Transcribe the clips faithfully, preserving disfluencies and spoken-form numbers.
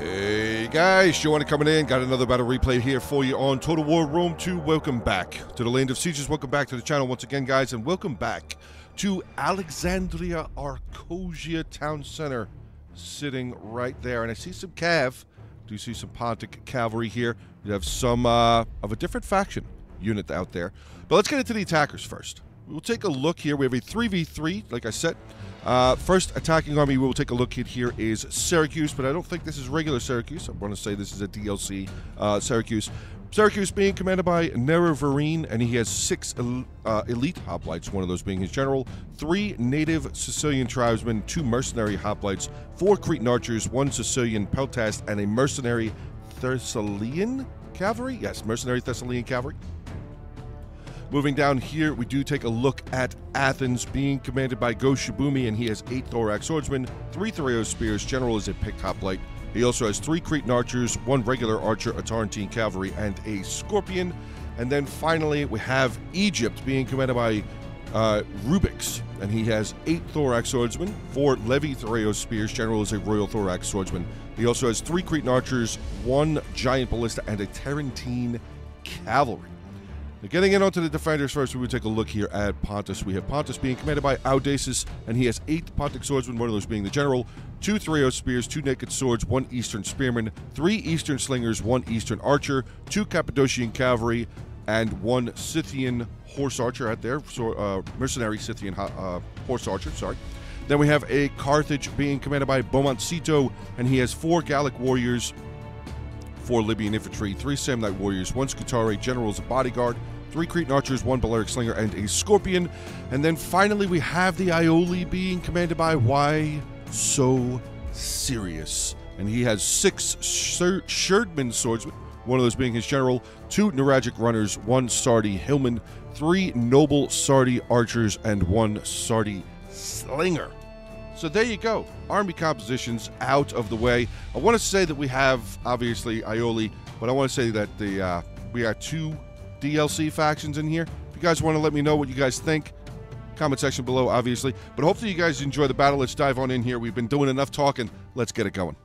Hey guys, Joanna coming in. Got another battle replay here for you on Total War Rome two. Welcome back to the Land of Sieges. Welcome back to the channel once again, guys, and welcome back to Alexandria Arcosia Town Center, sitting right there. And I see some cav. Do you see some Pontic cavalry here? You have some uh, of a different faction unit out there. But let's get into the attackers first. We'll take a look here. We have a three v three, like I said. Uh, first attacking army we'll take a look at here is Syracuse, but I don't think this is regular Syracuse. I want to say this is a D L C uh, Syracuse. Syracuse being commanded by Nerevarine, and he has six el uh, elite hoplites, one of those being his general, three native Sicilian tribesmen, two mercenary hoplites, four Cretan archers, one Sicilian Peltast, and a mercenary Thessalian cavalry? Yes, mercenary Thessalian cavalry. Moving down here, we do take a look at Athens, being commanded by Goshibumi, and he has eight Thorax swordsmen, three Thureos spears. General is a picked hoplite. He also has three Cretan archers, one regular archer, a Tarantine cavalry, and a scorpion. And then finally, we have Egypt, being commanded by uh, Rubix, and he has eight Thorax swordsmen, four Levy Thureos spears. General is a royal Thorax swordsman. He also has three Cretan archers, one giant ballista, and a Tarantine cavalry. Getting in onto the defenders first, we will take a look here at Pontus. We have Pontus being commanded by Audaces, and he has eight Pontic swordsmen, one of those being the general, two Thureos spears, two Naked Swords, one Eastern Spearman, three Eastern Slingers, one Eastern Archer, two Cappadocian Cavalry, and one Scythian Horse Archer out there, so, uh, mercenary Scythian uh, Horse Archer, sorry. Then we have a Carthage being commanded by Bomacito, and he has four Gallic warriors, four Libyan infantry, three Samnite warriors, one Scutari, generals, a bodyguard, three Cretan archers, one Balearic slinger, and a scorpion. And then finally we have the Iolei being commanded by Why So Serious. And he has six Sher Sherdman swordsmen, one of those being his general, two Nuragic Runners, one Sardi Hillman, three Noble Sardi Archers, and one Sardi Slinger. So there you go. Army compositions out of the way. I want to say that we have, obviously, Iolei, but I want to say that the uh, we got two D L C factions in here. If you guys want to let me know what you guys think, comment section below, obviously. But hopefully you guys enjoy the battle. Let's dive on in here. We've been doing enough talking. Let's get it going.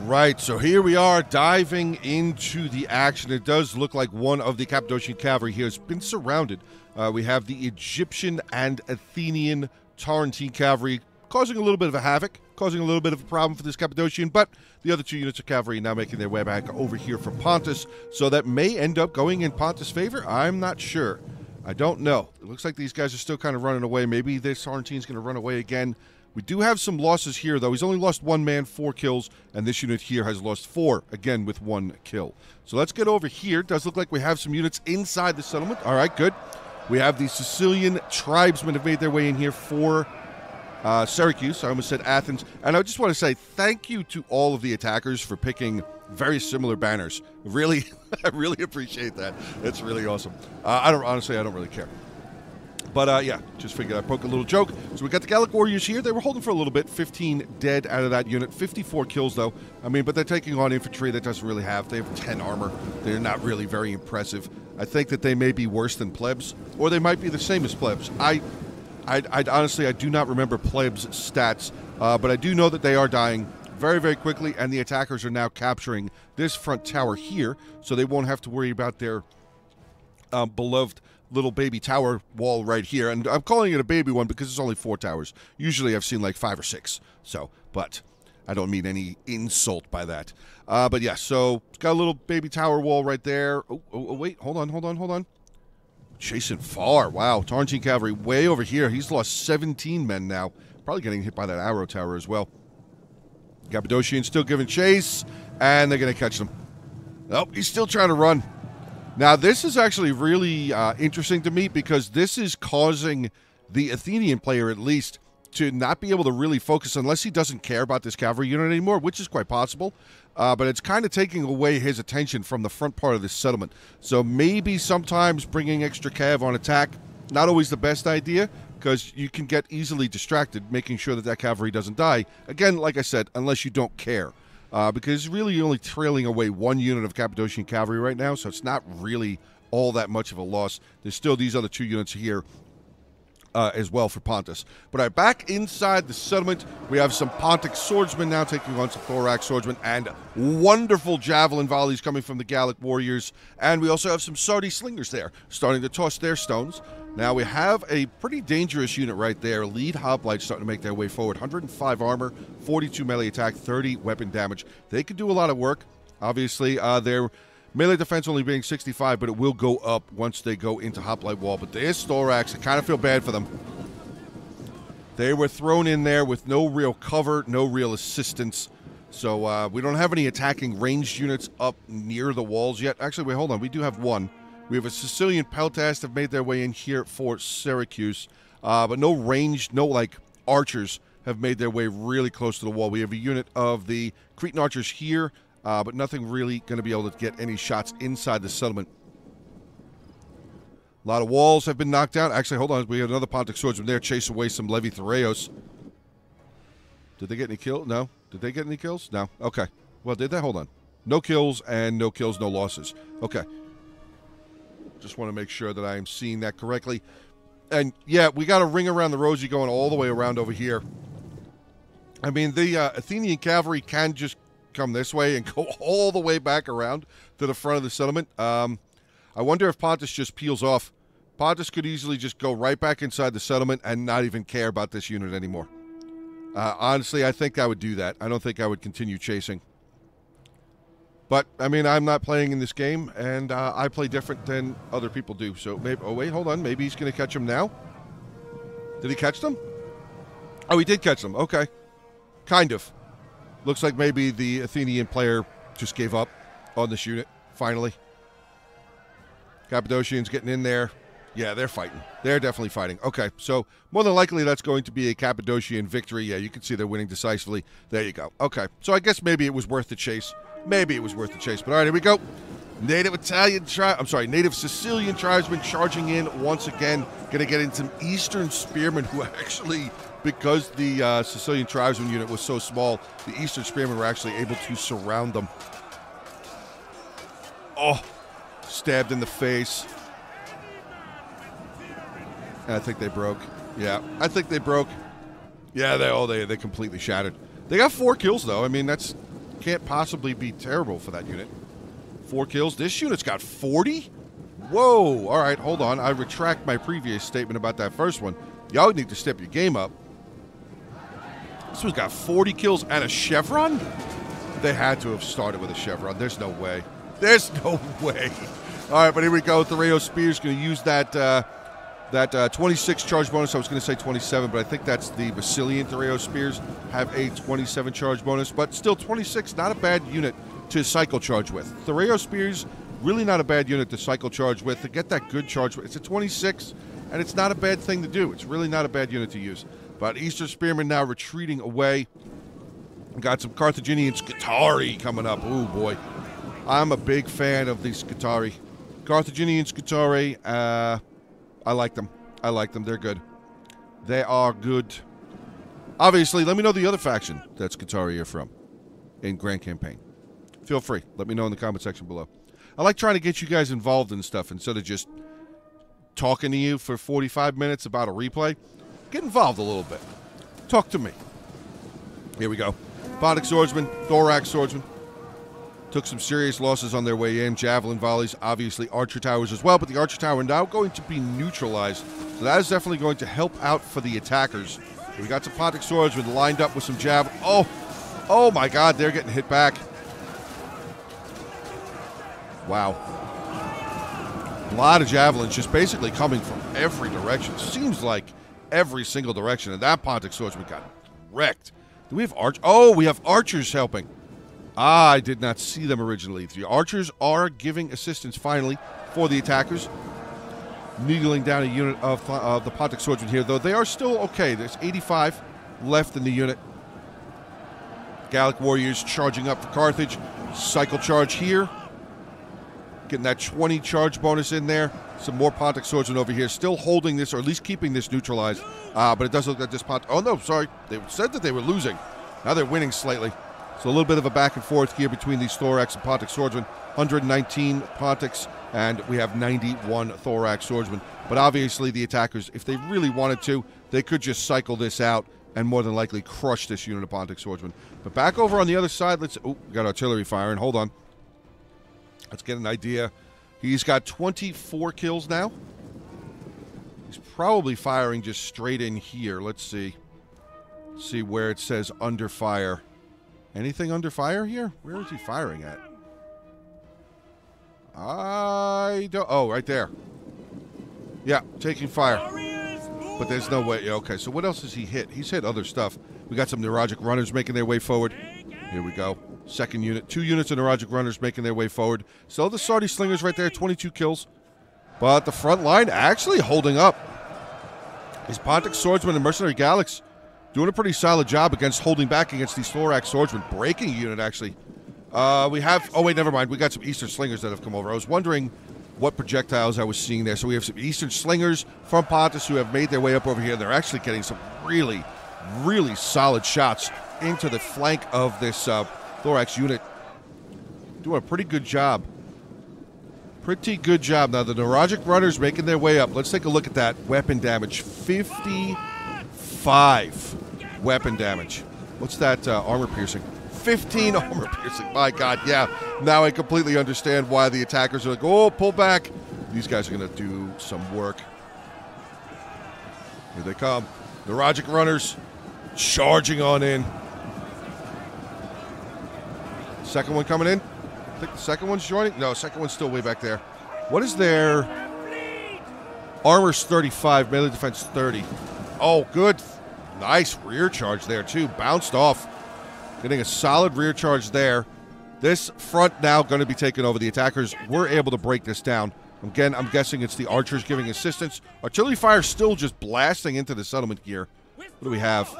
Right, so here we are diving into the action. It does look like one of the Cappadocian cavalry here has been surrounded. Uh, we have the Egyptian and Athenian Tarentine cavalry causing a little bit of a havoc, causing a little bit of a problem for this Cappadocian, but the other two units of cavalry now making their way back over here for Pontus, so that may end up going in Pontus' favor. I'm not sure. I don't know. It looks like these guys are still kind of running away. Maybe this Tarentine's going to run away again. We do have some losses here, though. He's only lost one man, four kills, and this unit here has lost four, again, with one kill. So let's get over here. It does look like we have some units inside the settlement. All right, good. We have the Sicilian tribesmen have made their way in here for Uh, Syracuse. I almost said Athens. And I just want to say thank you to all of the attackers for picking very similar banners. Really, I really appreciate that. It's really awesome. Uh, I don't, honestly, I don't really care. But uh, yeah, just figured I'd poke a little joke. So we got the Gallic warriors here. They were holding for a little bit. fifteen dead out of that unit. fifty-four kills, though. I mean, but they're taking on infantry that doesn't really have. They have ten armor. They're not really very impressive. I think that they may be worse than plebs, or they might be the same as plebs. I... I'd, I'd honestly, I do not remember plebs' stats, uh, but I do know that they are dying very, very quickly, and the attackers are now capturing this front tower here, so they won't have to worry about their uh, beloved little baby tower wall right here. And I'm calling it a baby one because it's only four towers. Usually I've seen like five or six, so, but I don't mean any insult by that. Uh, but yeah, so it's got a little baby tower wall right there. Oh, oh, oh wait, hold on, hold on, hold on. Chasing far. Wow. Tarantine cavalry way over here. He's lost seventeen men now. Probably getting hit by that arrow tower as well. Cappadocian still giving chase, and they're going to catch him. Oh, he's still trying to run. Now, this is actually really uh, interesting to me because this is causing the Athenian player, at least, to not be able to really focus unless he doesn't care about this cavalry unit anymore, which is quite possible. Uh, but it's kind of taking away his attention from the front part of this settlement. So maybe sometimes bringing extra cav on attack, not always the best idea, because you can get easily distracted, making sure that that cavalry doesn't die. Again, like I said, unless you don't care. Uh, because really you're only trailing away one unit of Cappadocian cavalry right now, so it's not really all that much of a loss. There's still these other two units here uh, as well for Pontus. But all right, back inside the settlement, we have some Pontic swordsmen now taking on some Thorax swordsmen, and wonderful javelin volleys coming from the Gallic warriors. And we also have some Sardi slingers there, starting to toss their stones. Now we have a pretty dangerous unit right there. Lead Hoplites starting to make their way forward. one hundred five armor, forty-two melee attack, thirty weapon damage. They can do a lot of work. Obviously, uh, their melee defense only being sixty-five, but it will go up once they go into Hoplite Wall. But there's Thorax. I kind of feel bad for them. They were thrown in there with no real cover, no real assistance. So uh, we don't have any attacking ranged units up near the walls yet. Actually, wait, hold on. We do have one. We have a Sicilian Peltast have made their way in here for Syracuse, uh, but no ranged, no like archers have made their way really close to the wall. We have a unit of the Cretan archers here, uh, but nothing really going to be able to get any shots inside the settlement. A lot of walls have been knocked down. Actually, hold on, we have another Pontic swordsman there chase away some Levy Thureos. Did they get any kills? No. Did they get any kills? No. Okay. Well, did they? Hold on. No kills and no kills, no losses. Okay. Just want to make sure that I am seeing that correctly. And yeah, we got a ring around the rosy going all the way around over here. I mean, the uh, Athenian cavalry can just come this way and go all the way back around to the front of the settlement. Um, I wonder if Pontus just peels off. Pontus could easily just go right back inside the settlement and not even care about this unit anymore. Uh, honestly, I think I would do that. I don't think I would continue chasing. But, I mean, I'm not playing in this game, and uh, I play different than other people do. So, maybe, oh, wait, hold on. Maybe he's going to catch him now? Did he catch them? Oh, he did catch them. Okay. Kind of. Looks like maybe the Athenian player just gave up on this unit, finally. Cappadocian's getting in there. Yeah, they're fighting. They're definitely fighting. Okay, so more than likely that's going to be a Cappadocian victory. Yeah, you can see they're winning decisively. There you go. Okay, so I guess maybe it was worth the chase. Maybe it was worth the chase, but all right, here we go. Native Italian tri- I'm sorry, Native Sicilian tribesmen charging in once again. Going to get in some Eastern spearmen who actually, because the uh, Sicilian tribesman unit was so small, the Eastern spearmen were actually able to surround them. Oh, stabbed in the face. And I think they broke. Yeah, I think they broke. Yeah, they all oh, they they completely shattered. They got four kills though. I mean, that's can't possibly be terrible for that unit. Four kills. This unit's got forty? Whoa. All right, hold on. I retract my previous statement about that first one. Y'all need to step your game up. This one's got forty kills and a chevron? They had to have started with a chevron. There's no way. There's no way. All right, but here we go. Thureo Spear's going to use that uh, that uh, twenty-six charge bonus. I was going to say twenty-seven, but I think that's the Basilian Thureos Spears have a twenty-seven charge bonus, but still twenty-six, not a bad unit to cycle charge with. Thureos Spears, really not a bad unit to cycle charge with, to get that good charge. It's a twenty-six, and it's not a bad thing to do. It's really not a bad unit to use. But Eastern Spearmen now retreating away. Got some Carthaginian Scutari coming up. Ooh, boy. I'm a big fan of these Scutari. Carthaginian Scutari, uh... I like them. I like them. They're good. They are good. Obviously, let me know the other faction that Scutari you're from in Grand Campaign. Feel free. Let me know in the comment section below. I like trying to get you guys involved in stuff instead of just talking to you for forty-five minutes about a replay. Get involved a little bit. Talk to me. Here we go. Pontic Swordsman, Thorax Swordsman. Took some serious losses on their way in. Javelin volleys, obviously Archer Towers as well, but the Archer Tower now going to be neutralized. So that is definitely going to help out for the attackers. We got some Pontic Swordsmen lined up with some javelin. Oh, oh my God, they're getting hit back. Wow. A lot of javelins just basically coming from every direction. Seems like every single direction. And that Pontic Swordsman got wrecked. Do we have arch? Oh, we have archers helping. Ah, I did not see them originally. The archers are giving assistance, finally, for the attackers. Needling down a unit of uh, the Pontic Swordsmen here, though. They are still okay. There's eighty-five left in the unit. Gallic warriors charging up for Carthage. Cycle charge here. Getting that twenty charge bonus in there. Some more Pontic Swordsmen over here. Still holding this, or at least keeping this neutralized. Uh, but it does look like this Pontic... Oh, no, sorry. They said that they were losing. Now they're winning slightly. So a little bit of a back and forth here between these Thorax and Pontic swordsmen. one hundred nineteen Pontics, and we have ninety-one Thorax swordsmen. But obviously the attackers, if they really wanted to, they could just cycle this out and more than likely crush this unit of Pontic swordsmen. But back over on the other side, let's... Oh, we got artillery firing. Hold on. Let's get an idea. He's got twenty-four kills now. He's probably firing just straight in here. Let's see. Let's see where it says under fire. Anything under fire here? Where is he firing at? I don't... Oh, right there. Yeah, taking fire. But there's no way... Okay, so what else has he hit? He's hit other stuff. We got some Nuragic Runners making their way forward. Here we go. Second unit. Two units of Nuragic Runners making their way forward. So the Sardi Slingers right there, twenty-two kills. But the front line actually holding up. His Pontic Swordsmen and Mercenary Gallics doing a pretty solid job against holding back against these Thorax Swordsmen. Breaking a unit, actually. Uh, we have... Oh, wait, never mind. We got some Eastern Slingers that have come over. I was wondering what projectiles I was seeing there. So we have some Eastern Slingers from Pontus who have made their way up over here. They're actually getting some really, really solid shots into the flank of this uh, Thorax unit. Doing a pretty good job. Pretty good job. Now, the Nuragic Runners making their way up. Let's take a look at that weapon damage. fifty-five weapon damage. What's that uh, armor piercing? fifteen armor piercing. My God, yeah. Now I completely understand why the attackers are like, oh, pull back. These guys are going to do some work. Here they come. The Nuragic Runners charging on in. Second one coming in. I think the second one's joining. No, second one's still way back there. What is their... Armor's thirty-five, melee defense thirty. Oh, good. Nice rear charge there, too. Bounced off. Getting a solid rear charge there. This front now going to be taken over. The attackers were able to break this down. Again, I'm guessing it's the archers giving assistance. Artillery fire still just blasting into the settlement gear. What do we have?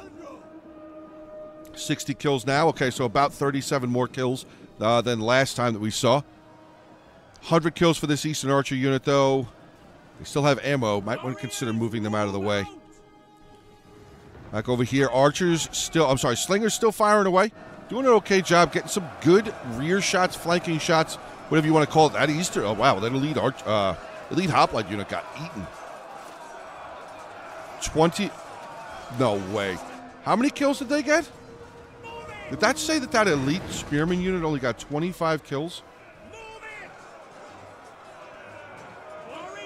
sixty kills now. Okay, so about thirty-seven more kills uh, than last time that we saw. one hundred kills for this Eastern Archer unit, though. They still have ammo. Might want to consider moving them out of the way. Back over here, archers still, I'm sorry, slingers still firing away. Doing an okay job, getting some good rear shots, flanking shots, whatever you want to call it. That Easter, oh wow, that elite, arch, uh, elite Hoplite unit got eaten. twenty, no way. How many kills did they get? Did that say that that elite spearman unit only got twenty-five kills?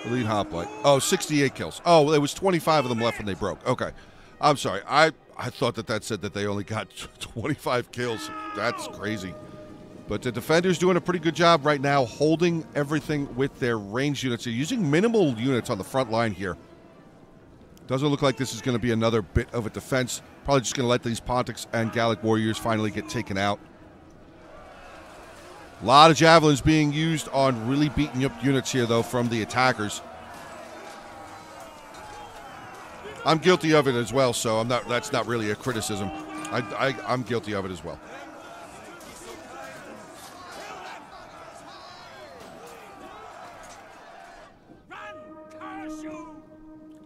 Elite Hoplite, oh, sixty-eight kills. Oh, there was twenty-five of them left when they broke, okay. I'm sorry, I, I thought that that said that they only got twenty-five kills. That's crazy. But the defenders doing a pretty good job right now holding everything with their range units. They're using minimal units on the front line here. Doesn't look like this is going to be another bit of a defense. Probably just going to let these Pontics and Gallic warriors finally get taken out. A lot of javelins being used on really beaten up units here, though, from the attackers. I'm guilty of it as well, so I'm not. That's not really a criticism. I, I, I'm guilty of it as well.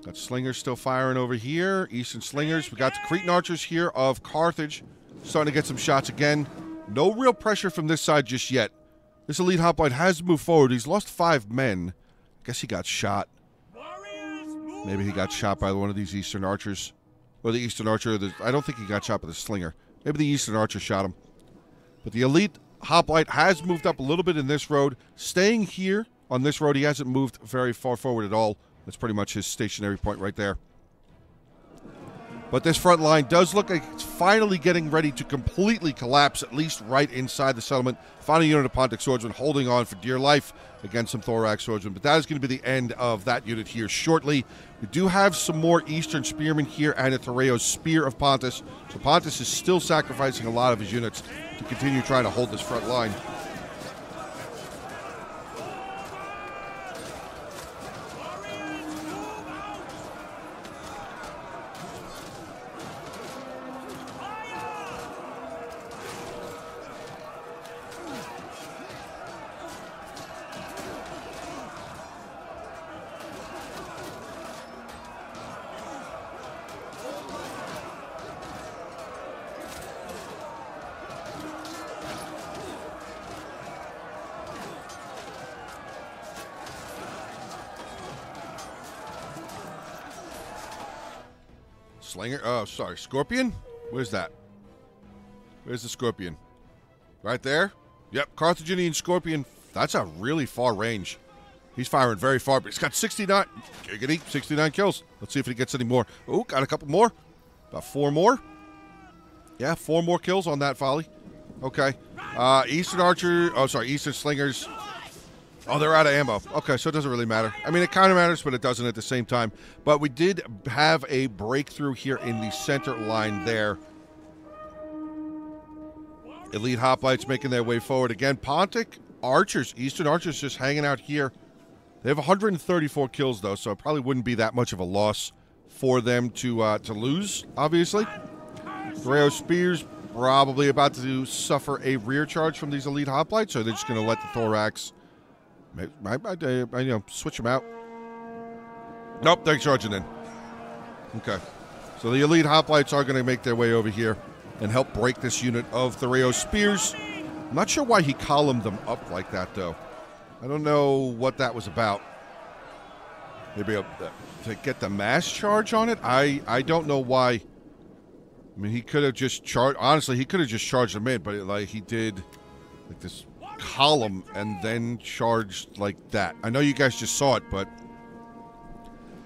Got slingers still firing over here. Eastern slingers. We got the Cretan archers here of Carthage, starting to get some shots again. No real pressure from this side just yet. This elite hoplite has moved forward. He's lost five men. I guess he got shot. Maybe he got shot by one of these Eastern Archers. Or the Eastern Archer. The, I don't think he got shot by the Slinger. Maybe the Eastern Archer shot him. But the Elite Hoplite has moved up a little bit in this road. Staying here on this road, he hasn't moved very far forward at all. That's pretty much his stationary point right there. But this front line does look like it's finally getting ready to completely collapse, at least right inside the settlement. Final unit of Pontic Swordsmen holding on for dear life against some Thorax Swordsmen. But that is going to be the end of that unit here shortly. We do have some more Eastern Spearmen here and a Thureos Spear of Pontus. So Pontus is still sacrificing a lot of his units to continue trying to hold this front line. Slinger? Oh, sorry. Scorpion? Where's that? Where's the Scorpion? Right there? Yep. Carthaginian Scorpion. That's a really far range. He's firing very far, but he's got sixty-nine. Giggity. sixty-nine kills. Let's see if he gets any more. Oh, got a couple more. About four more. Yeah, four more kills on that volley. Okay. Uh, Eastern Archer. Oh, sorry. Eastern Slingers. Oh, they're out of ammo. Okay, so it doesn't really matter. I mean, it kind of matters, but it doesn't at the same time. But we did have a breakthrough here in the center line there. Elite Hoplites making their way forward again. Pontic Archers, Eastern Archers just hanging out here. They have one hundred thirty-four kills, though, so it probably wouldn't be that much of a loss for them to, uh, to lose, obviously. Thureos Spears probably about to suffer a rear charge from these Elite Hoplites, so they're just going to let the Thorax... I, I, I, you know, switch them out. Nope, they're charging in. Okay. So the Elite Hoplites are going to make their way over here and help break this unit of Thureos Spears. I'm not sure why he columned them up like that, though. I don't know what that was about. Maybe a, to get the mass charge on it? I, I don't know why. I mean, he could have just charged... Honestly, he could have just charged them in, but it, like he did like this... column and then charged like that. I know you guys just saw it, but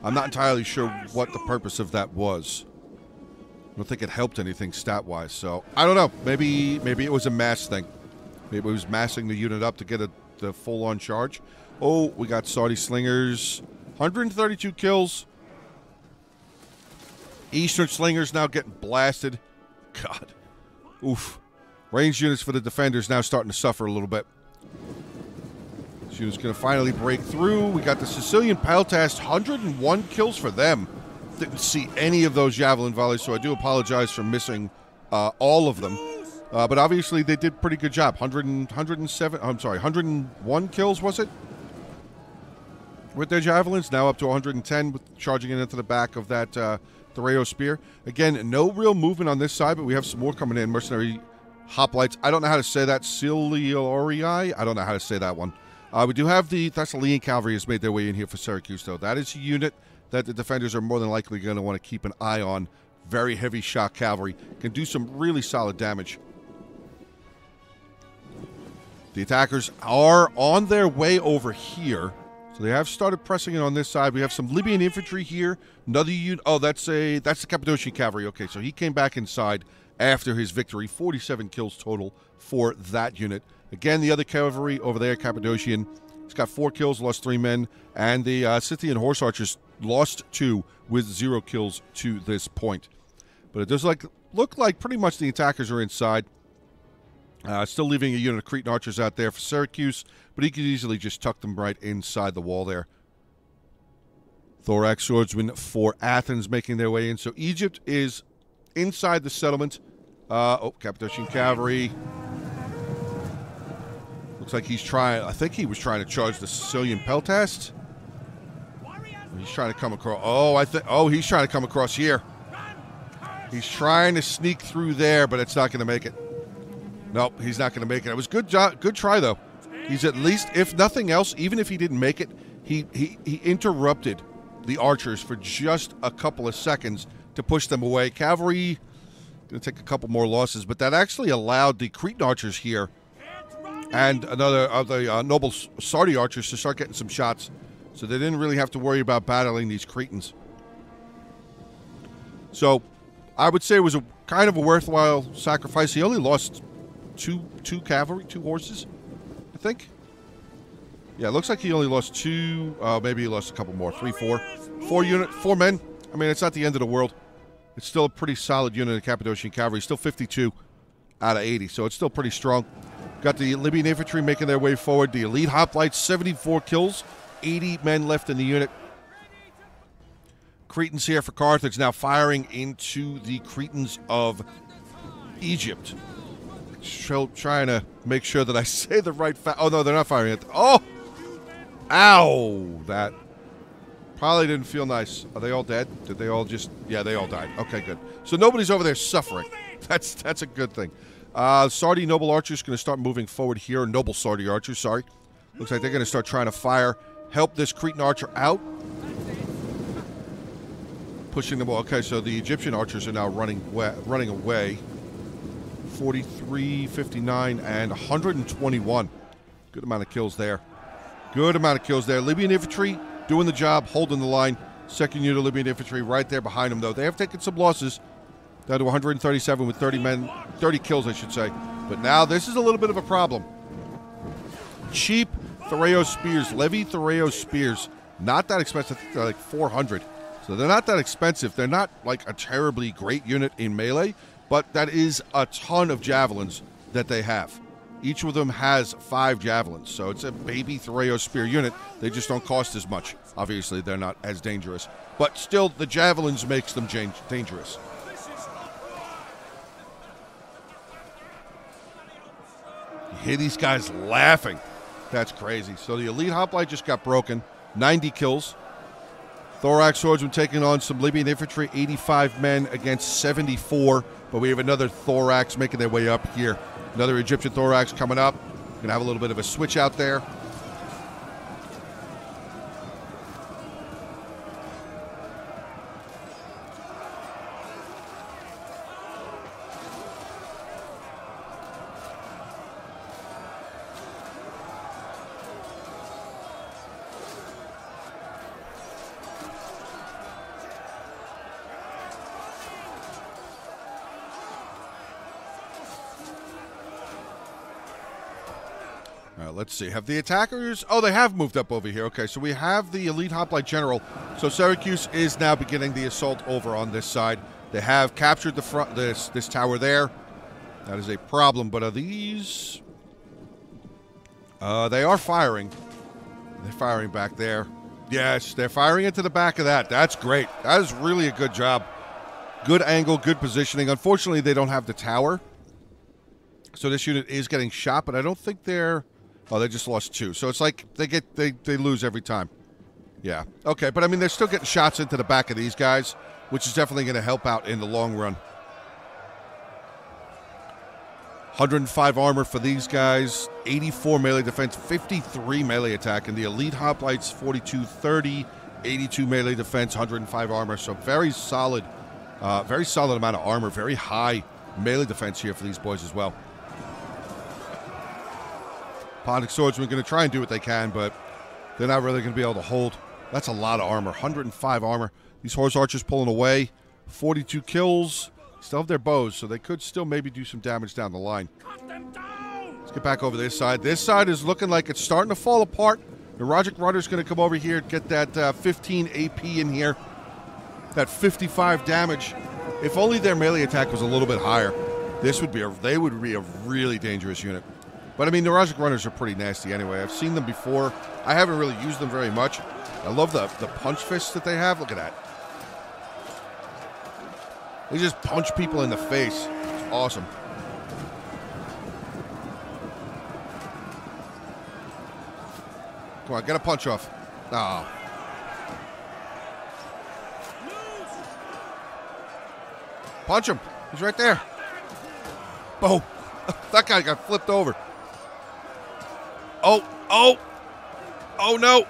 I'm not entirely sure what the purpose of that was. I don't think it helped anything stat-wise, so I don't know. Maybe maybe it was a mass thing. Maybe it was massing the unit up to get a, the full-on charge. Oh, we got Sardi Slingers. one hundred thirty-two kills. Eastern Slingers now getting blasted. God. Oof. Range units for the defenders now starting to suffer a little bit. This unit's going to finally break through. We got the Sicilian Peltast, one hundred one kills for them. Didn't see any of those javelin volleys, so I do apologize for missing uh, all of them. Uh, but obviously they did pretty good job. one hundred and, one hundred seven. I'm sorry, one hundred one kills was it? With their javelins, now up to one hundred ten, with charging it into the back of that uh, Thureos Spear. Again, no real movement on this side, but we have some more coming in. Mercenary Hoplites. I don't know how to say that. Siliorii. I don't know how to say that one. Uh, we do have the Thessalian Cavalry has made their way in here for Syracuse, though. That is a unit that the defenders are more than likely going to want to keep an eye on. Very heavy shot cavalry. Can do some really solid damage. The attackers are on their way over here. So they have started pressing it on this side. We have some Libyan infantry here. Another unit. Oh, that's a that's the Cappadocian Cavalry. Okay, so he came back inside after his victory. Forty-seven kills total for that unit. Again, the other cavalry over there, Cappadocian, he's got four kills, lost three men, and the uh, Scythian Horse Archers lost two with zero kills to this point. But it does like look like pretty much the attackers are inside. Uh, still leaving a unit of Cretan Archers out there for Syracuse, but he could easily just tuck them right inside the wall there. Thorax Swordsmen for Athens making their way in. So Egypt is inside the settlement. Uh, oh, Cappadocian Cavalry. Looks like he's trying... I think he was trying to charge the Sicilian Peltast. He's trying to come across... Oh, I think... Oh, he's trying to come across here. He's trying to sneak through there, but it's not going to make it. Nope, he's not going to make it. It was good job, good try, though. He's at least, if nothing else, even if he didn't make it, he, he, he interrupted the archers for just a couple of seconds to push them away. Cavalry going to take a couple more losses, but that actually allowed the Cretan Archers here and another of the uh, Noble Sardi Archers to start getting some shots, so they didn't really have to worry about battling these Cretans. So I would say it was a kind of a worthwhile sacrifice. He only lost two two cavalry, two horses, I think. Yeah, it looks like he only lost two. Uh, maybe he lost a couple more, three, four, four unit, four men. I mean, it's not the end of the world. It's still a pretty solid unit of Cappadocian Cavalry. Still fifty-two out of eighty, so it's still pretty strong. Got the Libyan infantry making their way forward. The Elite Hoplites, seventy-four kills, eighty men left in the unit. Cretans here for Carthage now firing into the Cretans of Egypt. Still trying to make sure that I say the right fa- Oh, no, they're not firing at the- Oh! Ow! That... Probably didn't feel nice. Are they all dead? Did they all just... Yeah, they all died. Okay, good. So nobody's over there suffering. That's that's a good thing. Uh, Sardi Noble Archer's going to start moving forward here. Noble Sardi Archer, sorry. Looks like they're going to start trying to fire. Help this Cretan Archer out. pushing the wall. Okay, so the Egyptian archers are now running running away. forty-three, fifty-nine, and one hundred twenty-one. Good amount of kills there. Good amount of kills there. Libyan infantry doing the job, holding the line. Second unit of Libyan infantry right there behind them, though. They have taken some losses. Down to one hundred thirty-seven with thirty men, thirty kills, I should say. But now this is a little bit of a problem. Cheap Thureos spears, Levy Thureos spears. Not that expensive. They're like four hundred. So they're not that expensive. They're not like a terribly great unit in melee, but that is a ton of javelins that they have. Each of them has five javelins, so it's a baby Thureos spear unit. They just don't cost as much. Obviously, they're not as dangerous, but still, the javelins makes them dangerous. You hear these guys laughing. That's crazy. So the elite hoplite just got broken. ninety kills. Thorax swordsmen taking on some Libyan infantry, eighty-five men against seventy-four, but we have another Thorax making their way up here. Another Egyptian Thorax coming up. Gonna have a little bit of a switch out there. Let's see. Have the attackers... Oh, they have moved up over here. Okay, so we have the elite hoplite general. So Syracuse is now beginning the assault over on this side. They have captured the front, this this tower there. That is a problem. But are these... Uh, they are firing. They're firing back there. Yes, they're firing into the back of that. That's great. That is really a good job. Good angle, good positioning. Unfortunately, they don't have the tower. So this unit is getting shot, but I don't think they're... Oh, they just lost two. So it's like they get they, they lose every time. Yeah. Okay, but I mean, they're still getting shots into the back of these guys, which is definitely going to help out in the long run. one hundred five armor for these guys, eighty-four melee defense, fifty-three melee attack, and the elite hoplites, forty-two thirty, eighty-two melee defense, one hundred five armor. So very solid, uh, very solid amount of armor, very high melee defense here for these boys as well. Pontic swordsmen going to try and do what they can, but they're not really going to be able to hold. That's a lot of armor, one hundred five armor. These horse archers pulling away, forty-two kills. Still have their bows, so they could still maybe do some damage down the line. Cut them down! Let's get back over this side. This side is looking like it's starting to fall apart. Nuragic Runners going to come over here and get that uh, fifteen A P in here, that fifty-five damage. If only their melee attack was a little bit higher, this would be a, they would be a really dangerous unit. But, I mean, Nuragic Runners are pretty nasty anyway. I've seen them before. I haven't really used them very much. I love the, the punch fists that they have. Look at that. They just punch people in the face. It's awesome. Come on, get a punch off. Oh. Punch him. He's right there. Boom. That guy got flipped over. Oh, oh, oh no.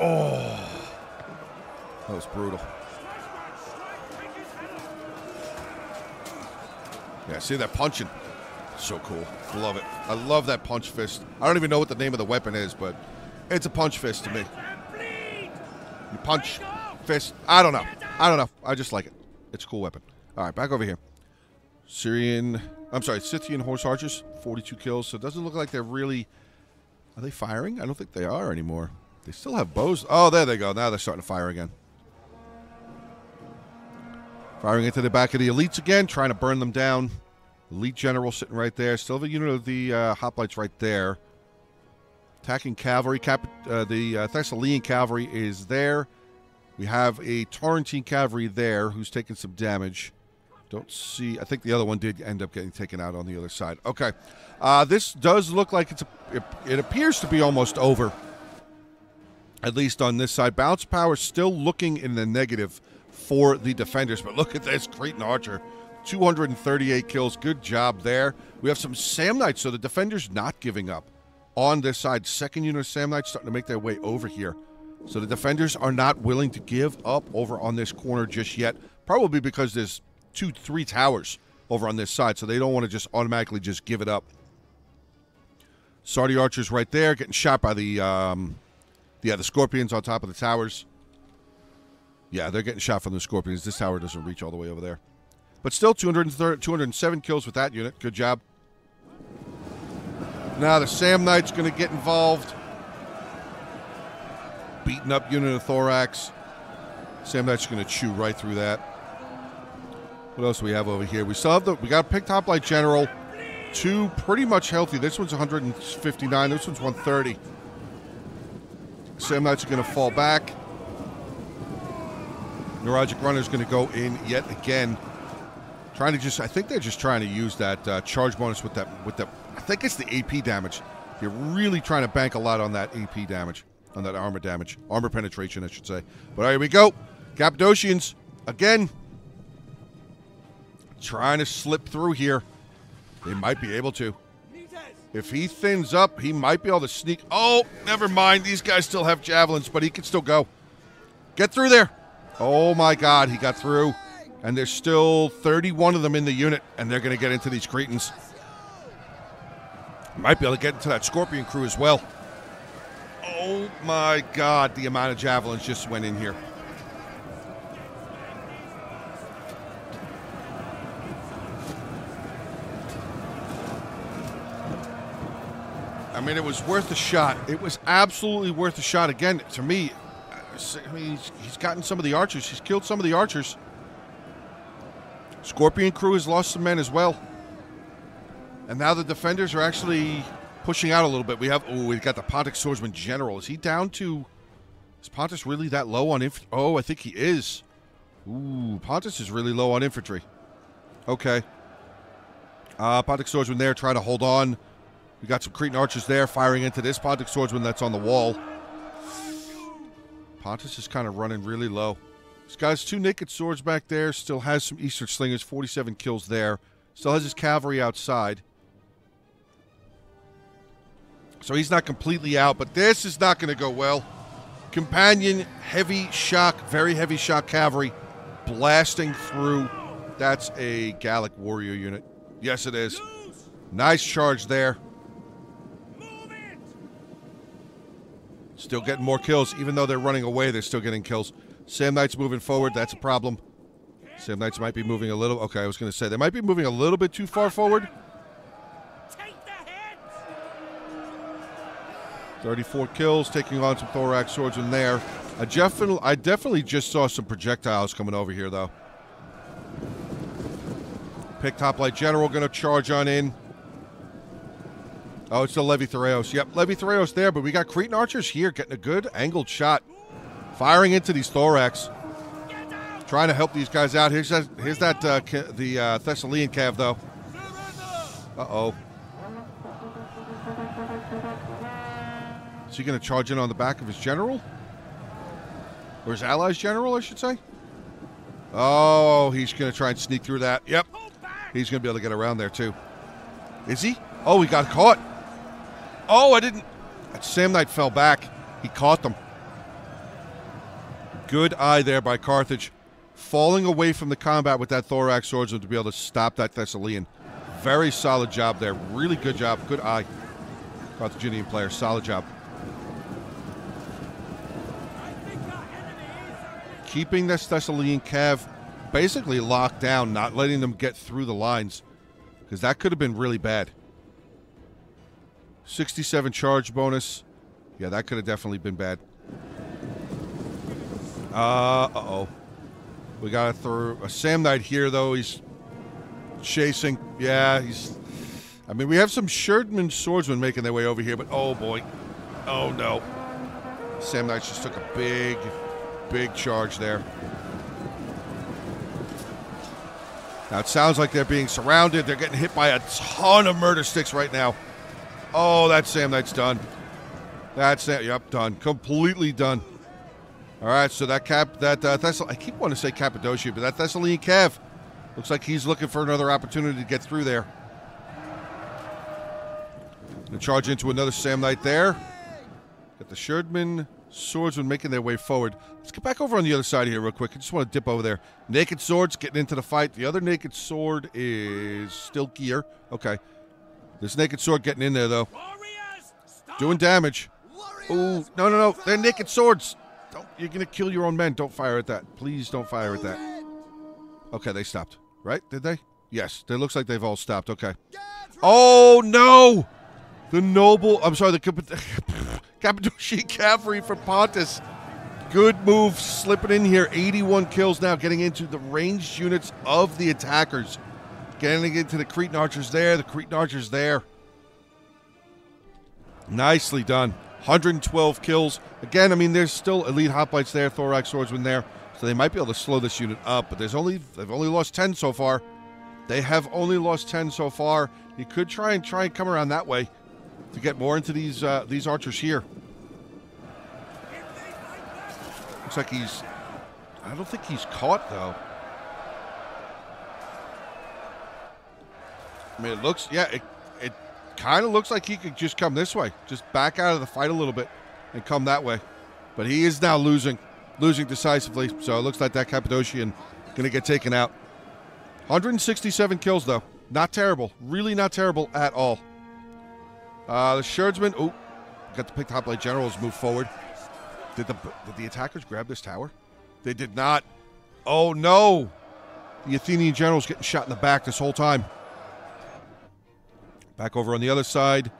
Oh, that was brutal. Yeah, see that punching? So cool. Love it. I love that punch fist. I don't even know what the name of the weapon is, but it's a punch fist to me. You punch, fist. I don't know. I don't know. I just like it. It's a cool weapon. All right, back over here. Syrian, I'm sorry, Scythian horse archers, forty-two kills. So it doesn't look like they're really... Are they firing? I don't think they are anymore. They still have bows. Oh, there they go. Now they're starting to fire again. Firing into the back of the elites again, trying to burn them down. Elite general sitting right there. Still have a unit of the uh, hoplites right there. Attacking cavalry. Cap uh, the uh, Thessalian cavalry is there. We have a Tarantine cavalry there who's taking some damage. Don't see. I think the other one did end up getting taken out on the other side. Okay. Uh, this does look like it's a, it, it appears to be almost over, at least on this side. Bounce power still looking in the negative for the defenders, but look at this Cretan archer. two hundred thirty-eight kills. Good job there. We have some Samnites, so the defenders not giving up on this side. Second unit of Samnites starting to make their way over here. So the defenders are not willing to give up over on this corner just yet, probably because there's two, three towers over on this side, so they don't want to just automatically just give it up. Sardi Archers right there getting shot by the, um, yeah, the Scorpions on top of the towers. Yeah, they're getting shot from the Scorpions. This tower doesn't reach all the way over there. But still, two hundred seven kills with that unit. Good job. Now the Samnite's going to get involved. Beaten up unit of Thorax. Samnite's going to chew right through that. What else do we have over here? We still have the, we got a picked Hoplite General. Two pretty much healthy. This one's one hundred fifty-nine. This one's one thirty. Samnite's going to fall back. Nuragic Runner's going to go in yet again. Trying to just, I think they're just trying to use that uh, charge bonus with that, with the, I think it's the A P damage. They're really trying to bank a lot on that A P damage, on that armor damage, armor penetration, I should say. But here we go. Cappadocians, again, trying to slip through here. They might be able to. If he thins up, he might be able to sneak. Oh, never mind. These guys still have javelins, but he can still go. Get through there. Oh, my God. He got through. And there's still thirty-one of them in the unit, and they're going to get into these Cretans. Might be able to get into that Scorpion crew as well. Oh, my God. The amount of javelins just went in here. I mean, it was worth a shot. It was absolutely worth a shot. Again, to me, I mean, he's, he's gotten some of the archers. He's killed some of the archers. Scorpion crew has lost some men as well. And now the defenders are actually pushing out a little bit. We have, oh, we've got the Pontus Swordsman General. Is he down to, is Pontus really that low on infantry? Oh, I think he is. Ooh, Pontus is really low on infantry. Okay. Uh, Pontus Swordsman there trying to hold on. We got some Cretan archers there firing into this Pontus Swordsman that's on the wall. Pontus is kind of running really low. This guy's two Naked Swords back there. Still has some Eastern Slingers. forty-seven kills there. Still has his cavalry outside. So he's not completely out, but this is not going to go well. Companion, heavy shock, very heavy shock cavalry blasting through. That's a Gallic warrior unit. Yes, it is. Nice charge there. Still getting more kills. Even though they're running away, they're still getting kills. Samnite's moving forward. That's a problem. Samnites might be moving a little. Okay, I was going to say they might be moving a little bit too far forward. thirty-four kills, taking on some Thorax swords in there. I definitely, I definitely just saw some projectiles coming over here, though. Picked Hoplite General going to charge on in. Oh, it's the Levy Thureos. Yep, Levy Thureos there, but we got Cretan archers here getting a good angled shot. Firing into these Thorax. Trying to help these guys out. Here's that, here's that uh, the uh, Thessalian cav, though. Uh-oh. Is he going to charge in on the back of his general? Or his allies' general, I should say? Oh, he's going to try and sneak through that. Yep. He's going to be able to get around there, too. Is he? Oh, he got caught. Oh, I didn't. That Samnite fell back. He caught them. Good eye there by Carthage. Falling away from the combat with that Thorax swordsman to be able to stop that Thessalian. Very solid job there. Really good job. Good eye. Carthaginian player. Solid job. Keeping this Thessalian cav basically locked down, not letting them get through the lines, because that could have been really bad. sixty-seven charge bonus. Yeah, that could have definitely been bad. Uh, uh-oh. We got a, a Samnite here, though. He's chasing. Yeah, he's... I mean, we have some Sherden swordsmen making their way over here, but oh, boy. Oh, no. Samnites just took a big... big charge there. Now it sounds like they're being surrounded. They're getting hit by a ton of murder sticks right now. Oh, that Samnite's done. That's Sam. Yep, done. Completely done. All right, so that cap, that uh, Thessal. I keep wanting to say Cappadocia, but that Thessalian Cav looks like he's looking for another opportunity to get through there. Gonna charge into another Samnite there. Got the Sherdman Swordsmen making their way forward. Let's get back over on the other side here real quick. I just want to dip over there. Naked Swords getting into the fight. The other Naked Sword is still gear. Okay. This Naked Sword getting in there, though. Warriors, doing damage. Warriors, ooh, no, no, no. They're Naked Swords. Don't, you're going to kill your own men. Don't fire at that. Please don't fire at that. Okay, they stopped. Right? Did they? Yes. It looks like they've all stopped. Okay. Oh, no! The noble... I'm sorry, the Cappadocian Cavalry for Pontus. Good move, slipping in here. eighty-one kills now, getting into the ranged units of the attackers. Getting into the Cretan Archers there, the Cretan Archers there. Nicely done. one hundred twelve kills. Again, I mean, there's still elite hoplites there, Thorax Swordsman there, so they might be able to slow this unit up, but there's only they've only lost ten so far. They have only lost ten so far. You could try and try and come around that way to get more into these uh, these archers here. Looks like he's... I don't think he's caught, though. I mean, it looks... Yeah, it, it kind of looks like he could just come this way. Just back out of the fight a little bit and come that way. But he is now losing. Losing decisively. So it looks like that Cappadocian going to get taken out. one hundred sixty-seven kills, though. Not terrible. Really not terrible at all. Uh, the Sherdsmen, oh, got to pick the Hoplite Generals, move forward. Did the did the attackers grab this tower? They did not. Oh, no. The Athenian General's getting shot in the back this whole time. Back over on the other side.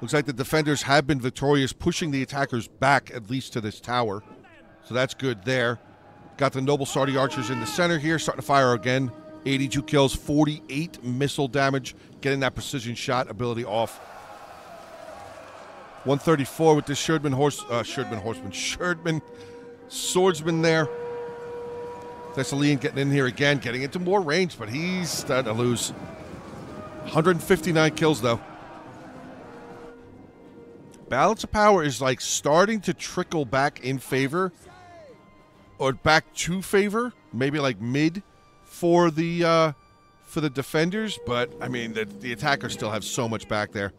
Looks like the defenders have been victorious, pushing the attackers back, at least to this tower. So that's good there. Got the Noble Sardi Archers in the center here, starting to fire again. eighty-two kills, forty-eight missile damage, getting that precision shot ability off. one thirty-four with the Sherden horse, uh, Sherden horseman, Sherden swordsman there. Thessalian getting in here again, getting into more range, but he's starting to lose. one hundred fifty-nine kills though. Balance of power is like starting to trickle back in favor, or back to favor, maybe like mid for the uh, for the defenders. But I mean, the, the attackers still have so much back there.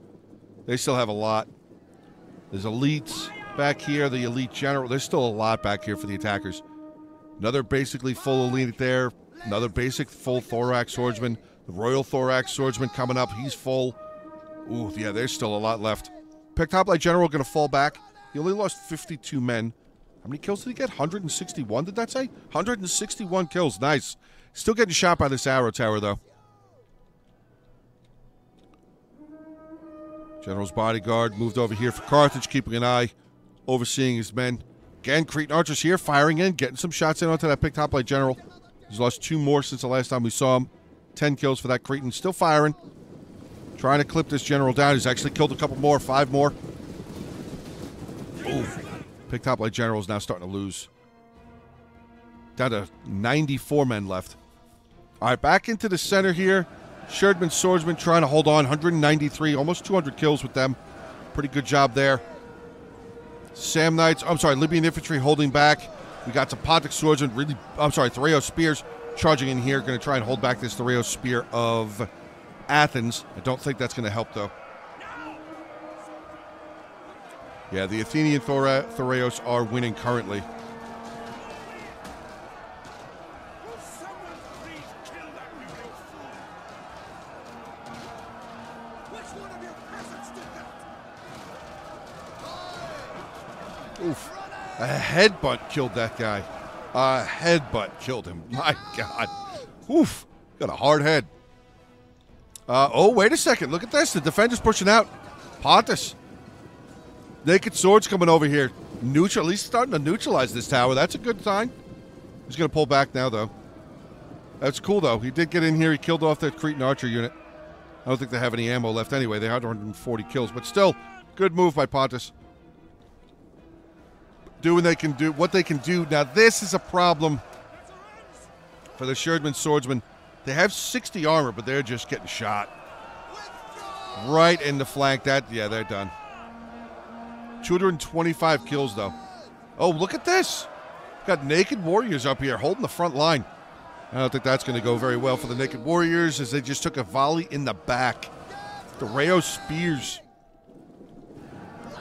They still have a lot. There's elites back here, the elite general. There's still a lot back here for the attackers. Another basically full elite there. Another basic full Thorax Swordsman. The Royal Thorax Swordsman coming up. He's full. Ooh, yeah, there's still a lot left. Picked Hoplite General going to fall back. He only lost fifty-two men. How many kills did he get? one hundred sixty-one, did that say? one hundred sixty-one kills. Nice. Still getting shot by this arrow tower, though. General's bodyguard moved over here for Carthage, keeping an eye, overseeing his men. Again, Cretan Archers here, firing in, getting some shots in onto that picked Hoplite General. He's lost two more since the last time we saw him. Ten kills for that Cretan, still firing. Trying to clip this General down. He's actually killed a couple more, five more. Ooh, picked Hoplite General is now starting to lose. Down to ninety-four men left. All right, back into the center here. Sherden Swordsman trying to hold on. one hundred ninety-three, almost two hundred kills with them. Pretty good job there. Samnites, I'm sorry, Libyan Infantry holding back. We got Pontic Swordsman, really, I'm sorry, Thureos Spears charging in here. Going to try and hold back this Thureos Spear of Athens. I don't think that's going to help, though. Yeah, the Athenian Thureos are winning currently. Oof. A headbutt killed that guy. A headbutt killed him. My God. Oof. Got a hard head. Uh, oh, wait a second. Look at this. The defender's pushing out. Pontus. Naked Swords coming over here. Neutral. At least starting to neutralize this tower. That's a good sign. He's going to pull back now, though. That's cool, though. He did get in here. He killed off that Cretan Archer unit. I don't think they have any ammo left anyway. They had one hundred forty kills. But still, good move by Pontus. Doing they can do what they can do. Now this is a problem for the Sherden Swordsmen. They have sixty armor, but they're just getting shot right in the flank. That yeah, they're done. two hundred twenty-five kills though. Oh, look at this! Got naked warriors up here holding the front line. I don't think that's going to go very well for the naked warriors, as they just took a volley in the back. The Thureos Spears.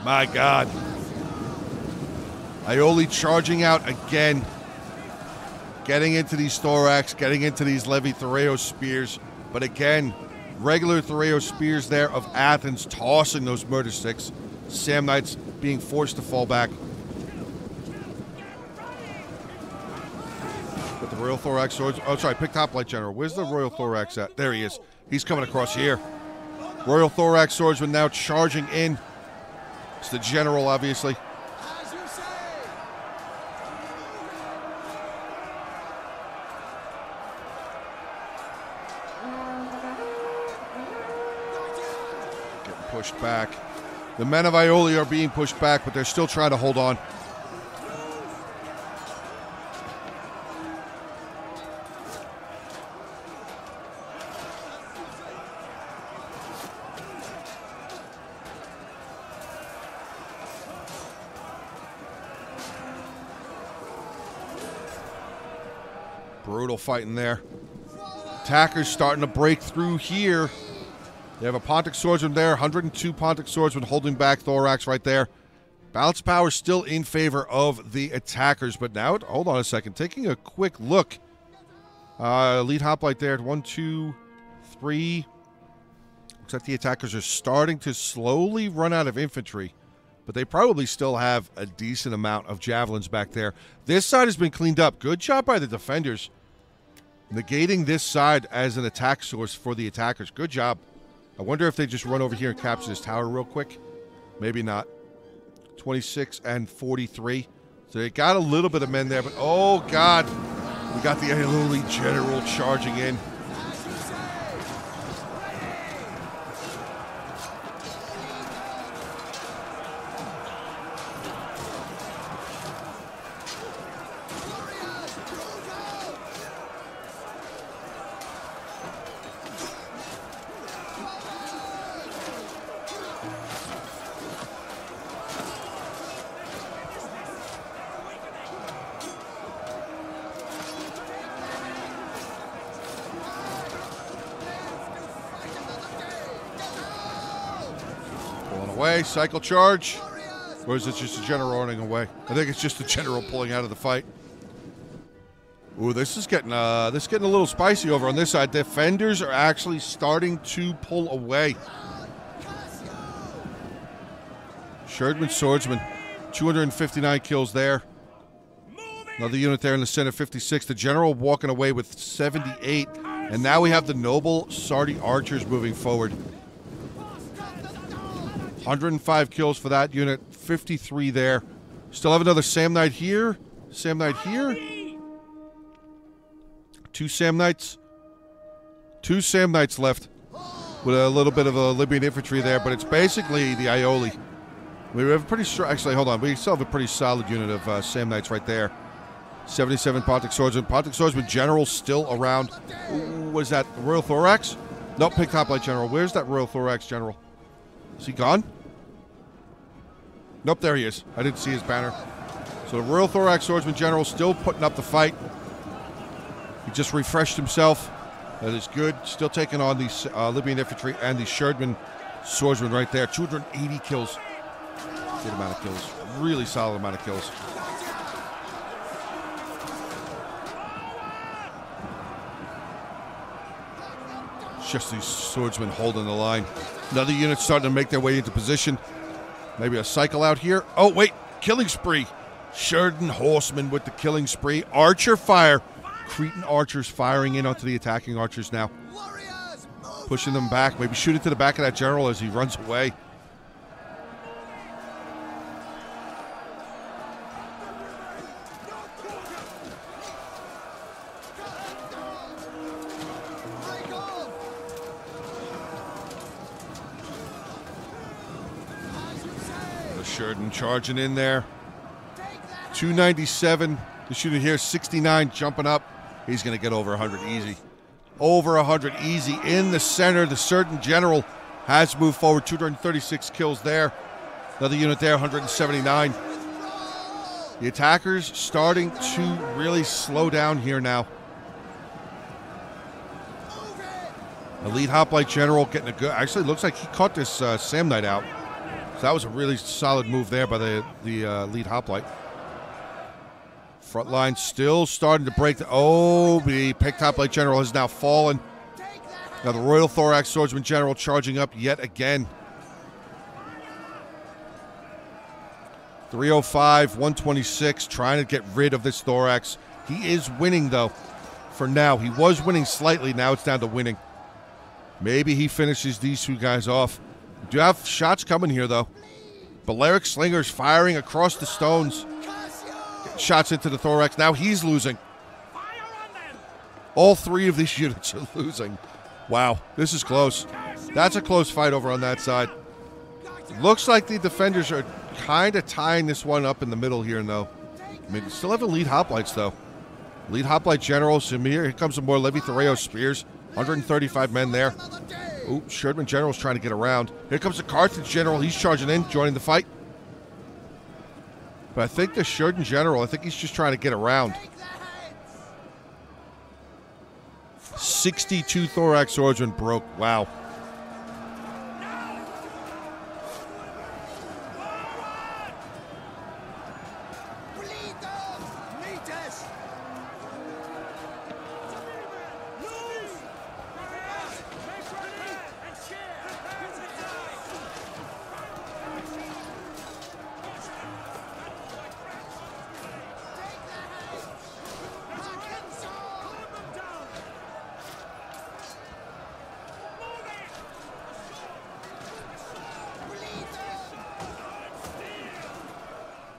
My God. Iolei charging out again, getting into these Thorax, getting into these Levy Thureos spears. But again, regular Thureos spears there of Athens tossing those murder sticks. Samnites being forced to fall back. But the Royal Thorax swords. Oh, sorry, pick Hoplite General. Where's the Royal Thorax at? There he is. He's coming across here. Royal Thorax swordsman now charging in. It's the general, obviously. Getting pushed back. The men of Iolei are being pushed back, but they're still trying to hold on. Brutal fighting there. Attackers starting to break through here. They have a Pontic swordsman there, one hundred two Pontic swordsmen holding back Thorax right there. Balance power still in favor of the attackers, but now, hold on a second, taking a quick look. Uh, lead Hoplite there, one, two, three. Looks like the attackers are starting to slowly run out of infantry, but they probably still have a decent amount of javelins back there. This side has been cleaned up. Good job by the defenders, negating this side as an attack source for the attackers. Good job. I wonder if they just run over here and capture this tower real quick. Maybe not. twenty-six and forty-three. So they got a little bit of men there, but oh God. We got the Iolei general charging in. Cycle charge, or is it just a general running away? I think it's just the general pulling out of the fight. Ooh, this is getting uh, this is getting a little spicy over on this side. Defenders are actually starting to pull away. Sherden swordsman, two hundred fifty-nine kills there. Another unit there in the center, fifty-six. The general walking away with seventy-eight, and now we have the Noble Sardi Archers moving forward. one hundred five kills for that unit, fifty-three there. Still have another Samnite here. Samnite here. Two Samnites. Two Samnites left with a little bit of a Libyan infantry there, but it's basically the Iolei. We have a pretty strong, actually, hold on. We still have a pretty solid unit of uh, Samnites right there. seventy-seven Pontic swordsmen. Pontic swordsmen general still around. Ooh, what is that? Royal Thorax? Nope, pick Hoplite general. Where's that Royal Thorax general? Is he gone? Nope, there he is. I didn't see his banner. So the Royal Thorax Swordsman General still putting up the fight. He just refreshed himself. That is good. Still taking on the uh, Libyan infantry and the Sherden Swordsman right there. two hundred eighty kills. Good amount of kills. Really solid amount of kills. Just these swordsmen holding the line. Another unit starting to make their way into position. Maybe a cycle out here. Oh, wait. Killing spree. Sherden Horseman with the killing spree. Archer fire. Cretan archers firing in onto the attacking archers now. Pushing them back. Maybe shoot it to the back of that general as he runs away. Sherden charging in there. two ninety-seven. The shooter here, sixty-nine, jumping up. He's going to get over one hundred easy. Over one hundred easy in the center. The Sherden general has moved forward. two hundred thirty-six kills there. Another unit there, one hundred seventy-nine. The attackers starting to really slow down here now. Elite Hoplite general getting a good... Actually, looks like he caught this uh, Samnite out. So that was a really solid move there by the, the uh, lead Hoplite. Front line still starting to break. The, oh, the picked up by General has now fallen. Now the Royal Thorax Swordsman General charging up yet again. three oh five, one twenty-six, trying to get rid of this Thorax. He is winning, though, for now. He was winning slightly. Now it's down to winning. Maybe he finishes these two guys off. Do you have shots coming here, though? Balearic Slingers firing across the stones. Shots into the Thorax. Now he's losing. All three of these units are losing. Wow, this is close. That's a close fight over on that side. Looks like the defenders are kind of tying this one up in the middle here, though. I mean, still have the lead hoplites, though. Lead hoplite General Samir. Here comes some more Levy Thureos spears. one hundred thirty-five men there. Oh, Sherdman General's trying to get around. Here comes the Carthage General. He's charging in, joining the fight. But I think the Sherden General, I think he's just trying to get around. sixty-two Thorax Swordsmen broke. Wow.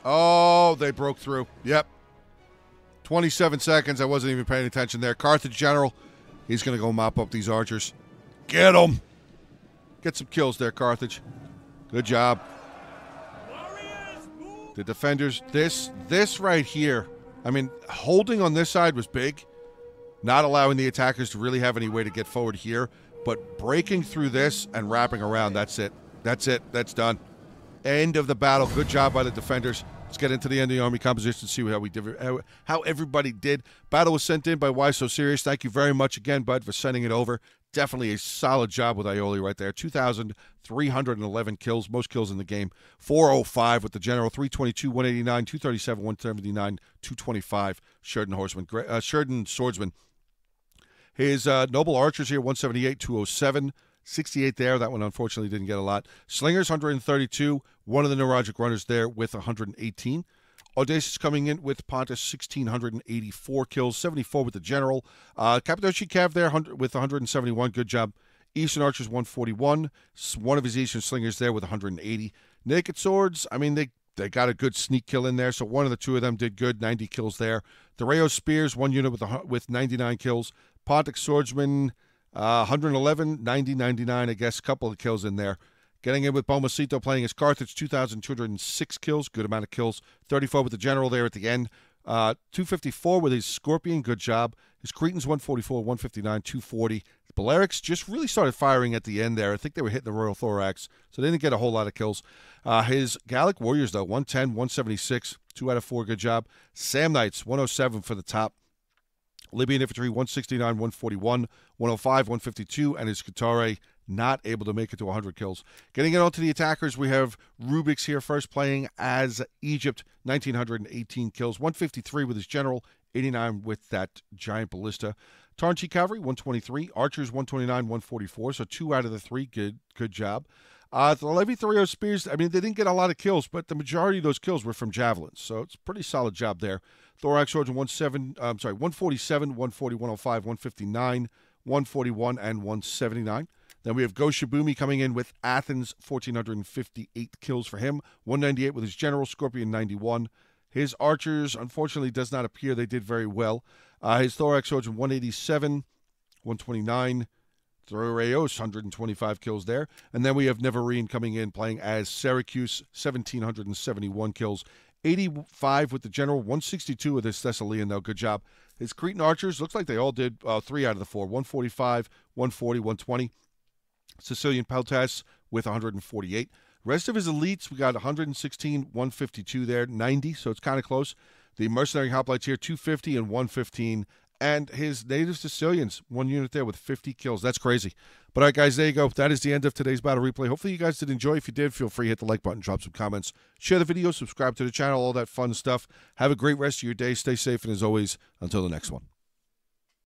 Oh, they broke through. Yep. twenty-seven seconds. I wasn't even paying attention there. Carthage General, he's going to go mop up these archers. Get them. Get some kills there, Carthage. Good job. The defenders, this this right here, I mean, holding on this side was big. Not allowing the attackers to really have any way to get forward here. But breaking through this and wrapping around, that's it. That's it. That's done. End of the battle. Good job by the defenders. Let's get into the end of the army composition, see how we did, how everybody did. Battle was sent in by Why So Serious. Thank you very much again, bud, for sending it over. Definitely a solid job with Iolei right there. two thousand three hundred eleven kills, most kills in the game. four oh five with the General, three twenty-two, one eighty-nine, two thirty-seven, one seventy-nine, two twenty-five. Sherden Horseman, uh, Sherden Swordsman. His uh, Noble Archers here, one seventy-eight, two oh seven. sixty-eight there. That one, unfortunately, didn't get a lot. Slingers, one hundred thirty-two. One of the Nuragic Runners there with one hundred eighteen. Audacious coming in with Pontus, one thousand six hundred eighty-four kills, seventy-four with the General. Uh, Cappadocian Cav there with one hundred seventy-one. Good job. Eastern Archers, one forty-one. One of his Eastern Slingers there with one hundred eighty. Naked Swords, I mean, they, they got a good sneak kill in there, so one of the two of them did good. ninety kills there. Thureos Spears, one unit with, a, with ninety-nine kills. Pontic Swordsman... Uh, one eleven, ninety, ninety-nine, I guess, couple of kills in there. Getting in with Bomacito playing his Carthage, two thousand two hundred six kills, good amount of kills. thirty-four with the General there at the end. Uh, two fifty-four with his Scorpion, good job. His Cretans, one forty-four, one fifty-nine, two forty. The Balearics just really started firing at the end there. I think they were hitting the Royal Thorax, so they didn't get a whole lot of kills. Uh, his Gallic Warriors, though, one ten, one seventy-six, two out of four, good job. Samnites, one oh seven for the top. Libyan Infantry, one sixty-nine, one forty-one, one oh five, one fifty-two, and his Scutari not able to make it to one hundred kills. Getting it on to the attackers, we have Rubik's here first playing as Egypt, one thousand nine hundred eighteen kills, one fifty-three with his General, eighty-nine with that Giant Ballista. Tarantine Cavalry, one twenty-three, Archers, one twenty-nine, one forty-four, so two out of the three, good good job. Uh, the Levy Thureos Spears, I mean, they didn't get a lot of kills, but the majority of those kills were from javelins, so it's a pretty solid job there. Thorax Swords, one seven, I'm sorry, one forty-seven, one forty, one oh five, one fifty-nine, one forty-one, and one seventy-nine. Then we have Goshibumi coming in with Athens, one thousand four hundred fifty-eight kills for him, one ninety-eight with his General, Scorpion, ninety-one. His Archers, unfortunately, does not appear. They did very well. Uh, his Thorax Swords, one eighty-seven, one twenty-nine. Thureos, one hundred twenty-five kills there. And then we have Neverine coming in playing as Syracuse, one thousand seven hundred seventy-one kills. eighty-five with the General, one sixty-two with his Thessalian, though. Good job. His Cretan Archers, looks like they all did uh, three out of the four. one forty-five, one forty, one twenty. Sicilian Peltast with one hundred forty-eight. Rest of his elites, we got one hundred sixteen, one fifty-two there, ninety, so it's kind of close. The Mercenary Hoplites here, two fifty and one fifteen. and his native Sicilians, one unit there with fifty kills. That's crazy. But all right, guys, there you go. That is the end of today's battle replay. Hopefully you guys did enjoy. If you did, feel free to hit the like button, drop some comments, share the video, subscribe to the channel, all that fun stuff. Have a great rest of your day. Stay safe, and as always, until the next one.